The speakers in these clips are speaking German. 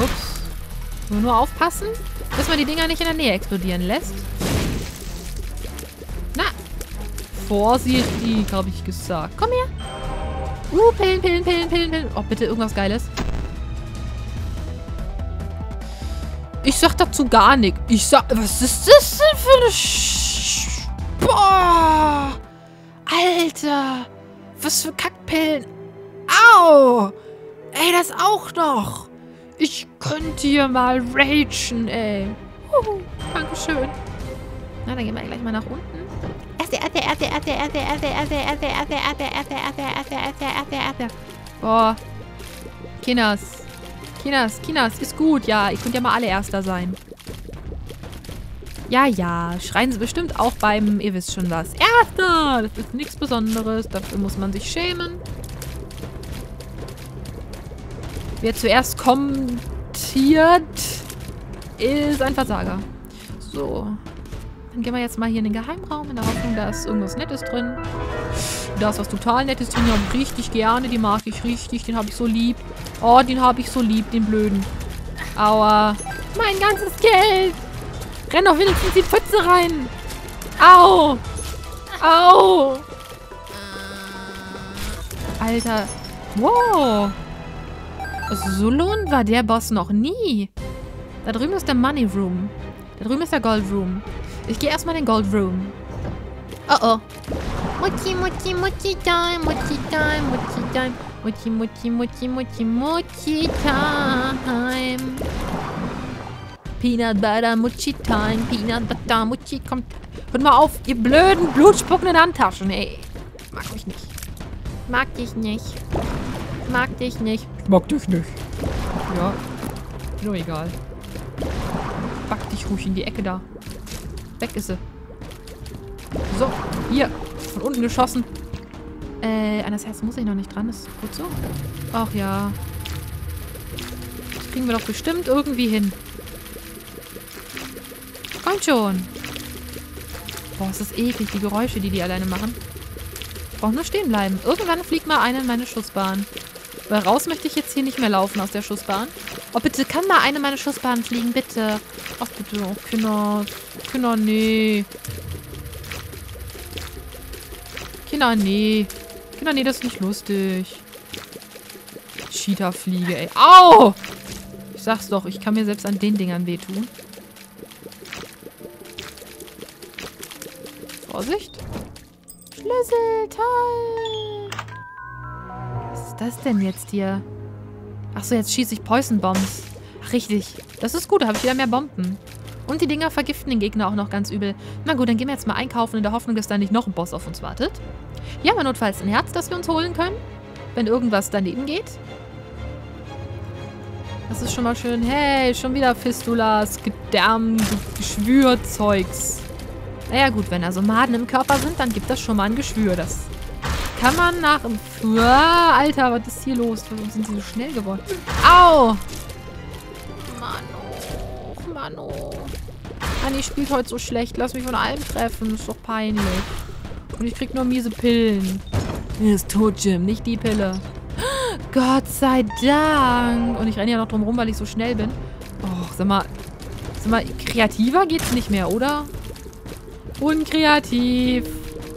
Ups. Nur aufpassen, dass man die Dinger nicht in der Nähe explodieren lässt. Na. Vorsicht, habe ich gesagt. Komm her. Pillen, Pillen, Pillen, Pillen, Pillen. Oh, bitte irgendwas Geiles. Ich sag dazu gar nichts. Ich sag... Was ist das denn für eine... Boah! Alter! Was für Kackpillen! Au! Ey, das auch noch! Ich könnte hier mal ragen, ey. Dankeschön. Na, dann gehen wir gleich mal nach unten. Boah. Kinas. Kinas, Kinas, ist gut. Ja, ihr könnt ja mal alle Erster sein. Ja, ja. Schreien sie bestimmt auch beim, ihr wisst schon was. Erster! Das ist nichts Besonderes. Dafür muss man sich schämen. Wer zuerst kommentiert, ist ein Versager. So. Dann gehen wir jetzt mal hier in den Geheimraum. In der Hoffnung, da ist irgendwas Nettes drin. Da ist was total Nettes drin. Den habe ich richtig gerne. Den mag ich richtig. Den habe ich so lieb. Oh, den habe ich so lieb, den Blöden. Aua. Mein ganzes Geld. Renn doch wenigstens in die Pfütze rein. Au. Au. Alter. Wow. So lohnt war der Boss noch nie. Da drüben ist der Money Room. Da drüben ist der Gold Room. Ich gehe erstmal in den Gold Room. Oh oh. Mutti, Mutti, Mutti time, Mutti time, Mutti time. Mutti, Mutti, Mutti, Mutti, Mutti time. Peanut Butter, Mutti time, Peanut Butter, Mutti, kommt. Hört mal auf, ihr blöden, blutspuckenden Handtaschen, ey. Mag mich nicht. Mag dich nicht. Mag dich nicht. Ich mag dich nicht. Ja. Nur egal. Back dich ruhig in die Ecke da. Weg ist sie. So. Hier. Von unten geschossen. An das Herz muss ich noch nicht dran. Ist gut so. Ach ja. Das kriegen wir doch bestimmt irgendwie hin. Kommt schon. Boah, ist das eklig. Die Geräusche, die alleine machen. Ich brauche nur stehen bleiben. Irgendwann fliegt mal einer in meine Schussbahn. Weil raus möchte ich jetzt hier nicht mehr laufen aus der Schussbahn. Oh, bitte, kann mal eine meiner Schussbahnen fliegen, bitte. Ach, bitte, oh, Kinder. Kinder, nee. Kinder, nee. Kinder, nee, das ist nicht lustig. Cheetah-Fliege, ey. Au! Ich sag's doch, ich kann mir selbst an den Dingern wehtun. Vorsicht. Schlüsselteil. Was ist das denn jetzt hier? Achso, jetzt schieße ich Poison Bombs. Ach, richtig. Das ist gut, da habe ich wieder mehr Bomben. Und die Dinger vergiften den Gegner auch noch ganz übel. Na gut, dann gehen wir jetzt mal einkaufen in der Hoffnung, dass da nicht noch ein Boss auf uns wartet. Hier haben wir notfalls ein Herz, das wir uns holen können, wenn irgendwas daneben geht. Das ist schon mal schön. Hey, schon wieder Fistulas, Gedärm, Geschwürzeugs. Naja gut, wenn da so Maden im Körper sind, dann gibt das schon mal ein Geschwür. Das kann man nach dem... Alter, was ist hier los? Warum sind sie so schnell geworden? Au! Mano, Mano. Anni spielt heute so schlecht. Lass mich von allem treffen. Ist doch peinlich. Und ich krieg nur miese Pillen. Er ist tot, Jim. Nicht die Pille. Gott sei Dank. Und ich renne ja noch drum rum, weil ich so schnell bin. Och, sag mal. Sag mal, kreativer geht's nicht mehr, oder? Unkreativ.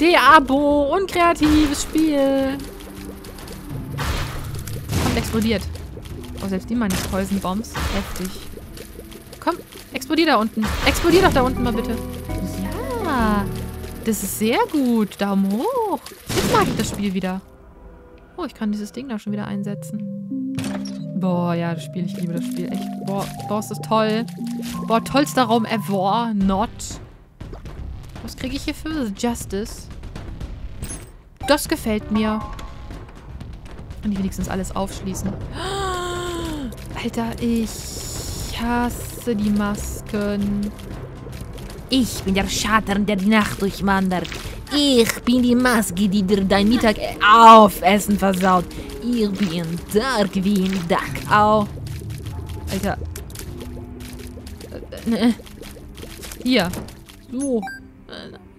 De-Abo. Unkreatives Spiel. Kommt, explodiert. Oh, selbst die meines Poison Bombs. Heftig. Komm, explodier da unten. Explodier doch da unten mal bitte. Ja. Das ist sehr gut. Daumen hoch. Jetzt mag ich das Spiel wieder. Oh, ich kann dieses Ding da schon wieder einsetzen. Boah, ja, das Spiel. Ich liebe das Spiel. Echt. Boah, ist das toll. Boah, tollster Raum ever. Not. Was kriege ich hier für Justice? Das gefällt mir. Kann ich wenigstens alles aufschließen. Alter, ich hasse die Masken. Ich bin der Schatten, der die Nacht durchwandert. Ich bin die Maske, die dir dein Mittagessen versaut. Ich bin dark wie ein Duck. Au. Alter. Hier. So.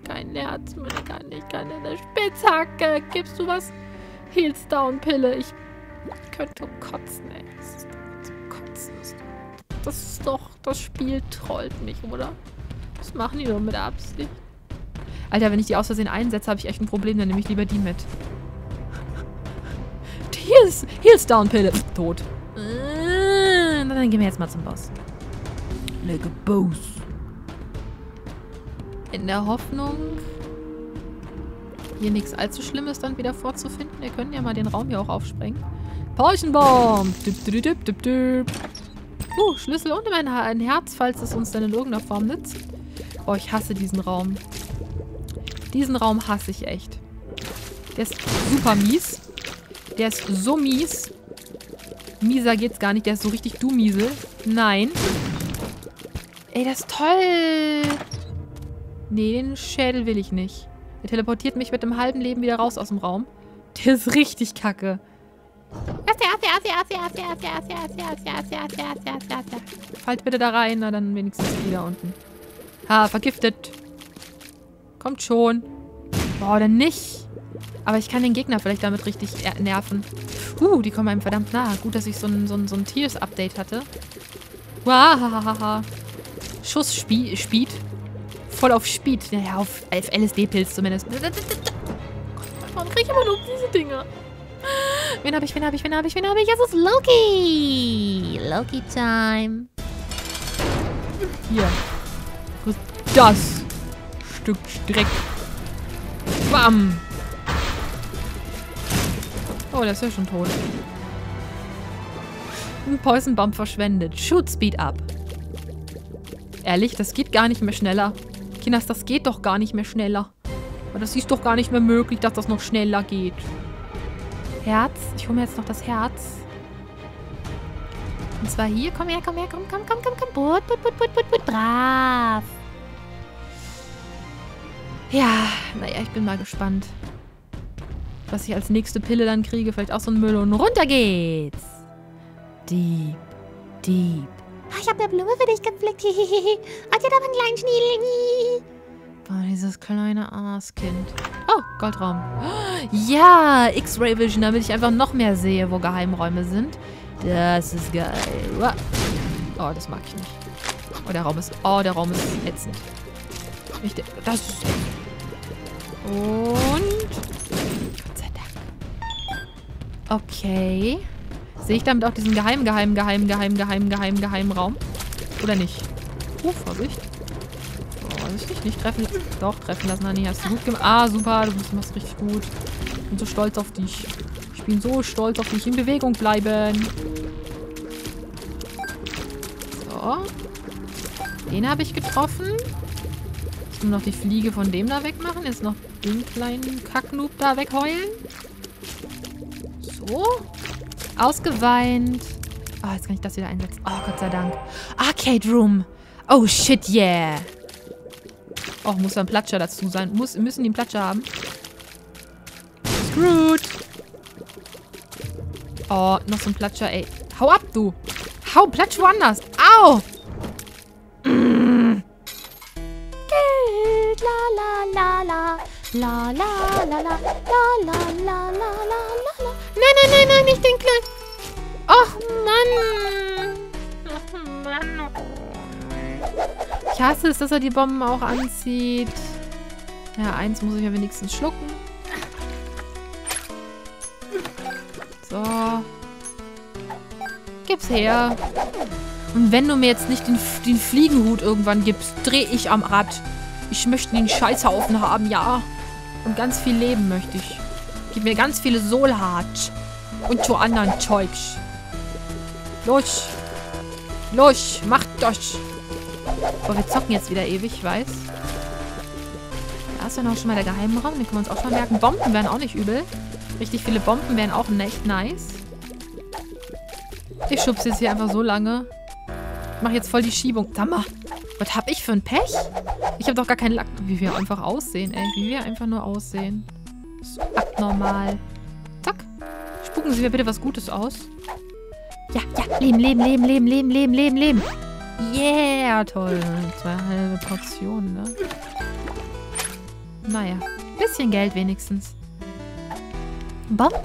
Kein Herz mehr, ich kann eine Spitzhacke. Gibst du was? Heals Down Pille. Ich könnte kotzen, ey. Das ist zum Kotzen. Das ist doch... Das Spiel trollt mich, oder? Das machen die doch mit Absicht. Alter, wenn ich die aus Versehen einsetze, habe ich echt ein Problem. Dann nehme ich lieber die mit. Die Heals Down Pille. Tot. Dann gehen wir jetzt mal zum Boss. Lege Boss. In der Hoffnung, hier nichts allzu Schlimmes dann wieder vorzufinden. Wir können ja mal den Raum hier auch aufsprengen. Pauschenbaum! Schlüssel und ein Herz, falls es uns dann in irgendeiner Form nützt. Boah, ich hasse diesen Raum. Diesen Raum hasse ich echt. Der ist super mies. Der ist so mies. Mieser geht's gar nicht. Der ist so richtig du miese. Nein. Ey, das ist toll. Nee, den Schädel will ich nicht. Der teleportiert mich mit dem halben Leben wieder raus aus dem Raum. Der ist richtig kacke. Fallt bitte da rein, na dann wenigstens wieder unten. Ha, vergiftet. Kommt schon. Boah, dann nicht. Aber ich kann den Gegner vielleicht damit richtig nerven. Die kommen einem verdammt nah. Gut, dass ich so ein Tears-Update hatte. Wahahaha. Schuss Speed. Voll auf Speed. Naja, auf LSD-Pilz zumindest. Warum kriege ich immer nur diese Dinger? Wen habe ich? Es ist Loki! Loki-Time. Hier. Das Stück Dreck. Bam! Oh, der ist ja schon tot. Ein Poison Bomb verschwendet. Shoot Speed up. Ehrlich, das geht gar nicht mehr schneller. Kinders, das geht doch gar nicht mehr schneller. Aber das ist doch gar nicht mehr möglich, dass das noch schneller geht. Herz. Ich hole mir jetzt noch das Herz. Und zwar hier. Komm her, komm her, komm. Boot. Brav. Ja, naja, ich bin mal gespannt, was ich als nächste Pille dann kriege. Vielleicht auch so ein Müll und runter geht's. Deep. Ich habe eine Blume für dich gepflückt. Hat ja da einen kleinen Schniedel. Boah, dieses kleine Arschkind. Oh, Goldraum. Ja, X-Ray Vision, damit ich einfach noch mehr sehe, wo Geheimräume sind. Das ist geil. Oh, das mag ich nicht. Oh, der Raum ist ätzend. Das ist ätzend. Und... Gott sei Dank. Okay. Sehe ich damit auch diesen Geheimraum? Oder nicht? Oh, Vorsicht. Nicht treffen lassen. Doch, treffen lassen. Honey, hast du gut gemacht. Ah, super. Du machst richtig gut. Ich bin so stolz auf dich. Ich bin so stolz auf dich. In Bewegung bleiben. So. Den habe ich getroffen. Ich muss noch die Fliege von dem da wegmachen. Jetzt noch den kleinen Kacknoob da wegheulen. So. Ausgeweint. Oh, jetzt kann ich das wieder einsetzen. Oh, Gott sei Dank. Arcade Room. Oh, shit, yeah. Oh, muss da ein Platscher dazu sein. Müssen die einen Platscher haben. Screwed. Oh, noch so ein Platscher, ey. Hau ab, du. Hau, platsch woanders. Au. Geld. La, la, la, la. La, la, la, la. La, la, la, la, la, la. Nein, nicht den kleinen. Ach, Mann. Ach, Mann. Ich hasse es, dass er die Bomben auch anzieht. Ja, eins muss ich ja wenigstens schlucken. So. Gib's her. Und wenn du mir jetzt nicht den Fliegenhut irgendwann gibst, drehe ich am Rad. Ich möchte den Scheißhaufen haben, ja. Und ganz viel Leben möchte ich. Gib mir ganz viele Solhart. Und zu anderen Zeugs. Los, macht das. Boah, wir zocken jetzt wieder ewig, ich weiß. Da ist ja noch schon mal der Geheimraum. Den können wir uns auch schon merken. Bomben wären auch nicht übel. Richtig viele Bomben wären auch echt nice. Ich schubse jetzt hier einfach so lange. Ich mache jetzt voll die Schiebung. Sag mal, was hab ich für ein Pech? Ich habe doch gar keinen Lack. Wie wir einfach aussehen, ey. Wie wir einfach nur aussehen. Das ist abnormal. Zack. Spucken Sie mir bitte was Gutes aus. Ja. Leben. Yeah, toll. 2 halbe Portionen, ne? Naja, bisschen Geld wenigstens. Bomben,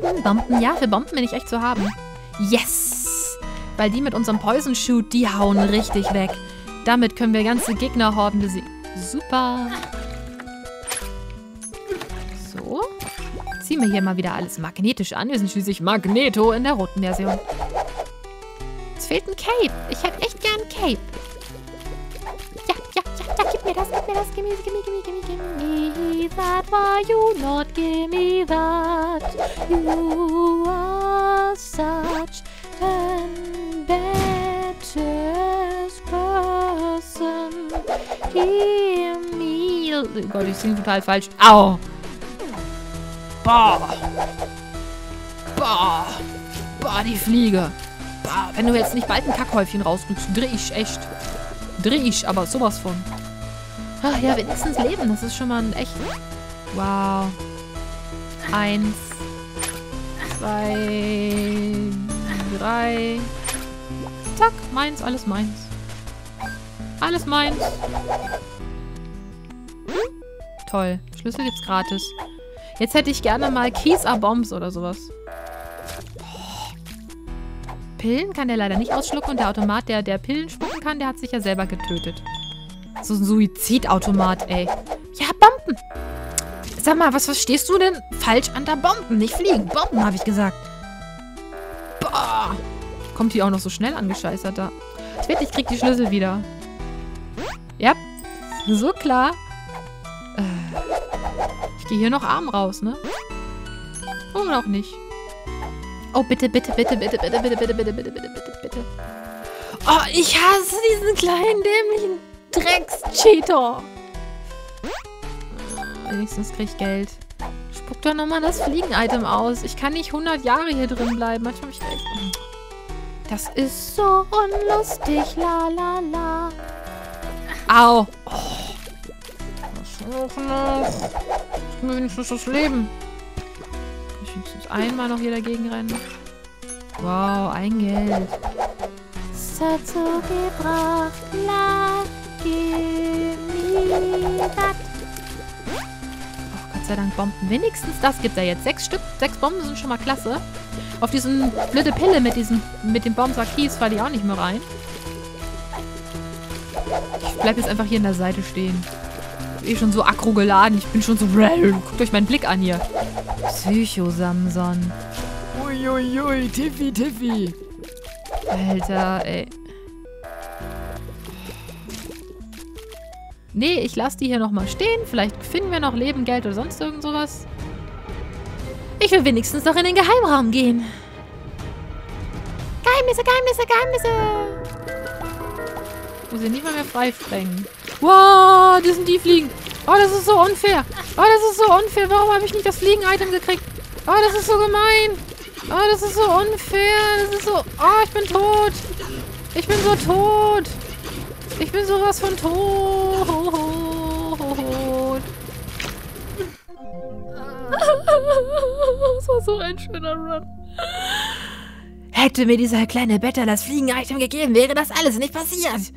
ja, für Bomben bin ich echt zu haben. Yes! Weil die mit unserem Poison Shoot, die hauen richtig weg. Damit können wir ganze Gegnerhorden besiegen. Super. So. Ziehen wir hier mal wieder alles magnetisch an. Wir sind schließlich Magneto in der roten Version. Es fehlt ein Cape. Ich hätte echt gern ein Cape. Ja, gib mir das. Give me that. Why you not give me that? You are such an badass person. Give me... Oh Gott, ich singe total falsch. Au! Boah! Boah! Boah, die Fliege! Boah, wenn du jetzt nicht bald ein Kackhäufchen rausrückst, dreh ich, aber sowas von. Ach ja, wenigstens Leben, das ist schon mal ein echt... Wow. 1, 2, 3... Zack, meins, alles meins. Alles meins. Toll, Schlüssel gibt's gratis. Jetzt hätte ich gerne mal Keys are Bombs oder sowas. Pillen kann der leider nicht ausschlucken und der Automat, der Pillen spucken kann, der hat sich ja selber getötet. So ein Suizidautomat, ey. Ja, Bomben! Sag mal, was verstehst du denn falsch an der Bomben? Nicht fliegen, Bomben, habe ich gesagt. Boah! Kommt die auch noch so schnell angescheißert da. Ich wette, ich krieg die Schlüssel wieder. Ja, so klar. Ich gehe hier noch arm raus, ne? Oder auch nicht. Oh, bitte. Oh, ich hasse diesen kleinen, dämlichen Drecks-Cheater. Wenigstens krieg ich Geld. Spuck doch nochmal das Fliegen-Item aus. Ich kann nicht 100 Jahre hier drin bleiben. Manchmal hab ich echt... Das ist so unlustig, la la la. Au. Oh. Ich will wenigstens das Leben. Einmal noch hier dagegen rennen. Wow, ein Geld. Dazu gebracht. Oh, Gott sei Dank, Bomben. Wenigstens das gibt er jetzt. 6 Stück. 6 Bomben sind schon mal klasse. Auf diesen blöde Pille mit dem Bombensack-Kies fall ich auch nicht mehr rein. Ich bleib jetzt einfach hier an der Seite stehen. Ich bin schon so aggro geladen. Ich bin schon so... Guckt euch meinen Blick an hier. Psycho-Samson. Uiuiui, Tiffy. Alter, ey. Nee, ich lasse die hier nochmal stehen. Vielleicht finden wir noch Leben, Geld oder sonst irgend sowas. Ich will wenigstens noch in den Geheimraum gehen. Geheimnisse. Muss ich nicht mal mehr freisprengen. Wow, das sind die Fliegen. Oh, das ist so unfair. Warum habe ich nicht das Fliegen-Item gekriegt? Oh, das ist so gemein. Oh, das ist so unfair. Oh, ich bin tot. Ich bin sowas von tot. Das war so ein schöner Run. Hätte mir dieser kleine Better das Fliegen-Item gegeben, wäre das alles nicht passiert.